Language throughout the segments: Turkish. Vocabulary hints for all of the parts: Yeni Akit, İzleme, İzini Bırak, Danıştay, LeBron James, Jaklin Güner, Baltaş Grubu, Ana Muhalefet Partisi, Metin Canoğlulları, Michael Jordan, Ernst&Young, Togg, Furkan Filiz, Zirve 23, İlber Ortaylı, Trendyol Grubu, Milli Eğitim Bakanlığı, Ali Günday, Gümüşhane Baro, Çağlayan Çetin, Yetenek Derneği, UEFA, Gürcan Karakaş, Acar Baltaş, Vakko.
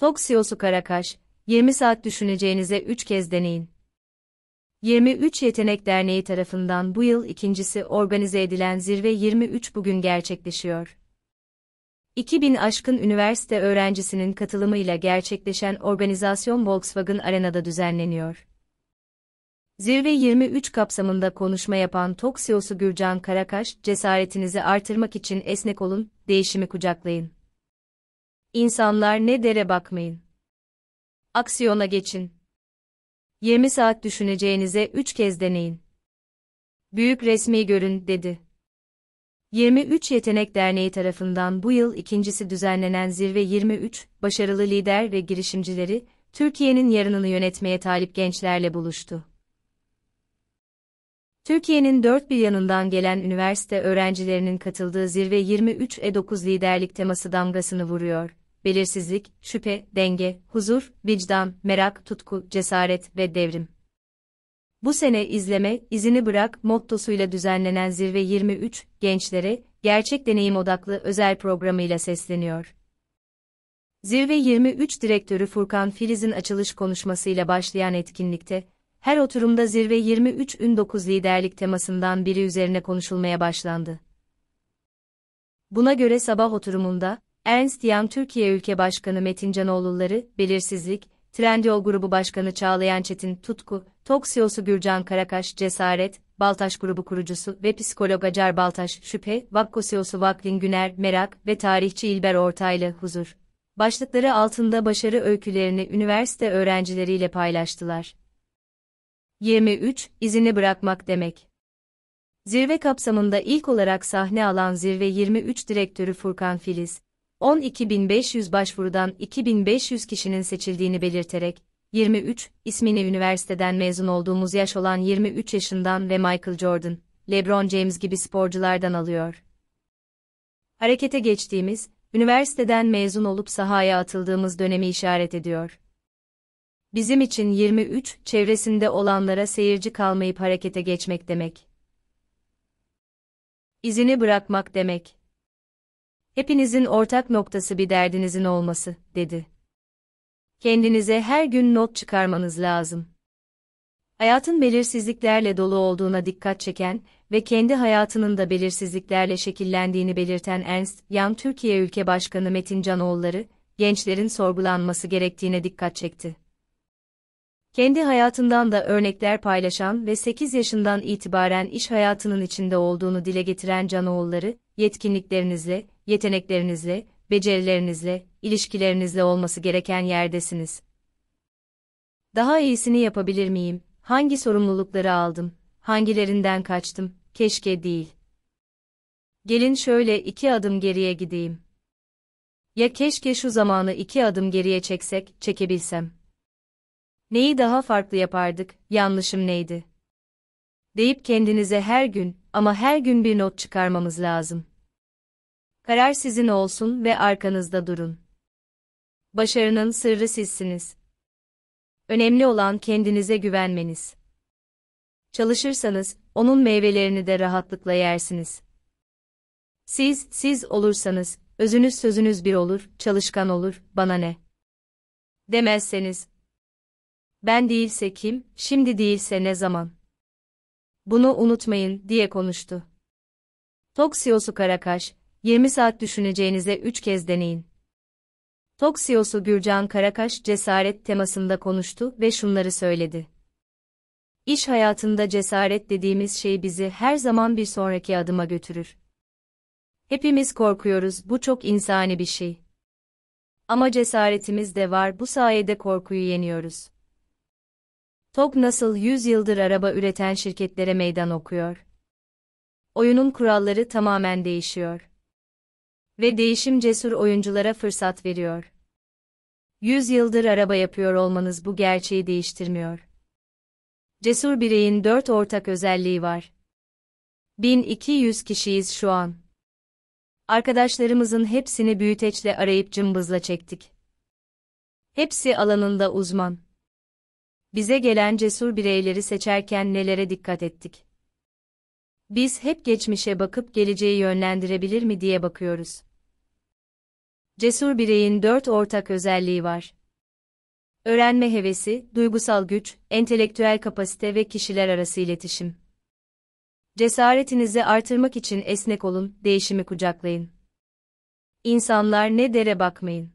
Togg CEO'su Karakaş, 20 saat düşüneceğinize 3 kez deneyin. 23 Yetenek Derneği tarafından bu yıl ikincisi organize edilen Zirve 23 bugün gerçekleşiyor. 2000 aşkın üniversite öğrencisinin katılımıyla gerçekleşen organizasyon Volkswagen Arena'da düzenleniyor. Zirve 23 kapsamında konuşma yapan Togg CEO'su Gürcan Karakaş, cesaretinizi artırmak için esnek olun, değişimi kucaklayın. İnsanlar ne dere bakmayın. Aksiyona geçin. 20 saat düşüneceğinize 3 kez deneyin. Büyük resmi görün, dedi. 23 Yetenek Derneği tarafından bu yıl ikincisi düzenlenen Zirve 23, başarılı lider ve girişimcileri, Türkiye'nin yarınını yönetmeye talip gençlerle buluştu. Türkiye'nin dört bir yanından gelen üniversite öğrencilerinin katıldığı Zirve 23 E9 liderlik teması damgasını vuruyor. Belirsizlik, şüphe, denge, huzur, vicdan, merak, tutku, cesaret ve devrim. Bu sene izleme, izini bırak mottosuyla düzenlenen Zirve 23, gençlere, gerçek deneyim odaklı özel programıyla sesleniyor. Zirve 23 direktörü Furkan Filiz'in açılış konuşmasıyla başlayan etkinlikte, her oturumda Zirve 23 Ü9 liderlik temasından biri üzerine konuşulmaya başlandı. Buna göre sabah oturumunda, Ernst&Young Türkiye Ülke Başkanı Metin Canoğlulları, belirsizlik, Trendyol Grubu Başkanı Çağlayan Çetin, tutku, Togg CEO'su Gürcan Karakaş, cesaret, Baltaş Grubu kurucusu ve psikolog Acar Baltaş, şüphe, Vakko CEO'su Jaklin Güner, merak ve tarihçi İlber Ortaylı, huzur başlıkları altında başarı öykülerini üniversite öğrencileriyle paylaştılar. 23, izini bırakmak demek. Zirve kapsamında ilk olarak sahne alan Zirve 23 direktörü Furkan Filiz, 12.500 başvurudan 2.500 kişinin seçildiğini belirterek, 23, ismini üniversiteden mezun olduğumuz yaş olan 23 yaşından ve Michael Jordan, LeBron James gibi sporculardan alıyor. Harekete geçtiğimiz, üniversiteden mezun olup sahaya atıldığımız dönemi işaret ediyor. Bizim için 23, çevresinde olanlara seyirci kalmayıp harekete geçmek demek. İzini bırakmak demek. Hepinizin ortak noktası bir derdinizin olması, dedi. Kendinize her gün not çıkarmanız lazım. Hayatın belirsizliklerle dolu olduğuna dikkat çeken ve kendi hayatının da belirsizliklerle şekillendiğini belirten Ernst&Young Türkiye Ülke Başkanı Metin Canoğlulları, gençlerin sorgulanması gerektiğine dikkat çekti. Kendi hayatından da örnekler paylaşan ve 8 yaşından itibaren iş hayatının içinde olduğunu dile getiren Canoğulları, yetkinliklerinizle, yeteneklerinizle, becerilerinizle, ilişkilerinizle olması gereken yerdesiniz. Daha iyisini yapabilir miyim? Hangi sorumlulukları aldım? Hangilerinden kaçtım? Keşke değil. Gelin şöyle 2 adım geriye gideyim. Ya keşke şu zamanı 2 adım geriye çekebilsem. Neyi daha farklı yapardık, yanlışım neydi? Deyip kendinize her gün, ama her gün bir not çıkarmamız lazım. Karar sizin olsun ve arkanızda durun. Başarının sırrı sizsiniz. Önemli olan kendinize güvenmeniz. Çalışırsanız, onun meyvelerini de rahatlıkla yersiniz. Siz olursanız, özünüz sözünüz bir olur, çalışkan olur, bana ne? Demezseniz, ben değilse kim, şimdi değilse ne zaman? Bunu unutmayın, diye konuştu. Togg CEO'su Karakaş, 20 saat düşüneceğinize 3 kez deneyin. Togg CEO'su Gürcan Karakaş cesaret temasında konuştu ve şunları söyledi. İş hayatında cesaret dediğimiz şey bizi her zaman bir sonraki adıma götürür. Hepimiz korkuyoruz, bu çok insani bir şey. Ama cesaretimiz de var, bu sayede korkuyu yeniyoruz. Togg nasıl 100 yıldır araba üreten şirketlere meydan okuyor? Oyunun kuralları tamamen değişiyor. Ve değişim cesur oyunculara fırsat veriyor. 100 yıldır araba yapıyor olmanız bu gerçeği değiştirmiyor. Cesur bireyin 4 ortak özelliği var. 1200 kişiyiz şu an. Arkadaşlarımızın hepsini büyüteçle arayıp cımbızla çektik. Hepsi alanında uzman. Bize gelen cesur bireyleri seçerken nelere dikkat ettik? Biz hep geçmişe bakıp geleceği yönlendirebilir mi diye bakıyoruz. Cesur bireyin 4 ortak özelliği var. Öğrenme hevesi, duygusal güç, entelektüel kapasite ve kişiler arası iletişim. Cesaretinizi artırmak için esnek olun, değişimi kucaklayın. İnsanlar ne dere bakmayın.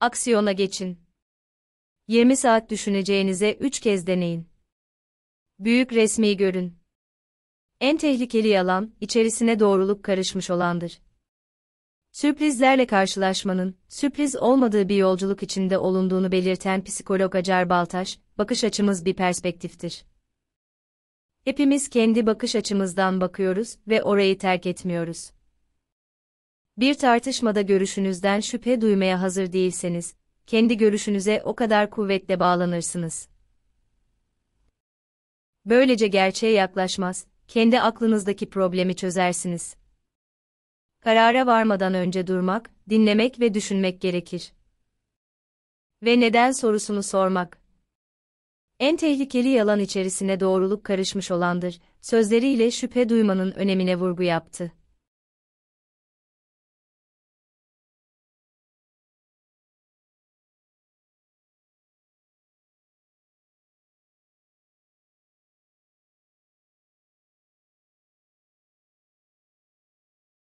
Aksiyona geçin. 20 saat düşüneceğinize 3 kez deneyin. Büyük resmi görün. En tehlikeli yalan, içerisine doğruluk karışmış olandır. Sürprizlerle karşılaşmanın, sürpriz olmadığı bir yolculuk içinde olunduğunu belirten psikolog Acar Baltaş, bakış açımız bir perspektiftir. Hepimiz kendi bakış açımızdan bakıyoruz ve orayı terk etmiyoruz. Bir tartışmada görüşünüzden şüphe duymaya hazır değilseniz, kendi görüşünüze o kadar kuvvetle bağlanırsınız. Böylece gerçeğe yaklaşmaz, kendi aklınızdaki problemi çözersiniz. Karara varmadan önce durmak, dinlemek ve düşünmek gerekir. Ve neden sorusunu sormak. En tehlikeli yalan içerisine doğruluk karışmış olandır, sözleriyle şüphe duymanın önemine vurgu yaptı.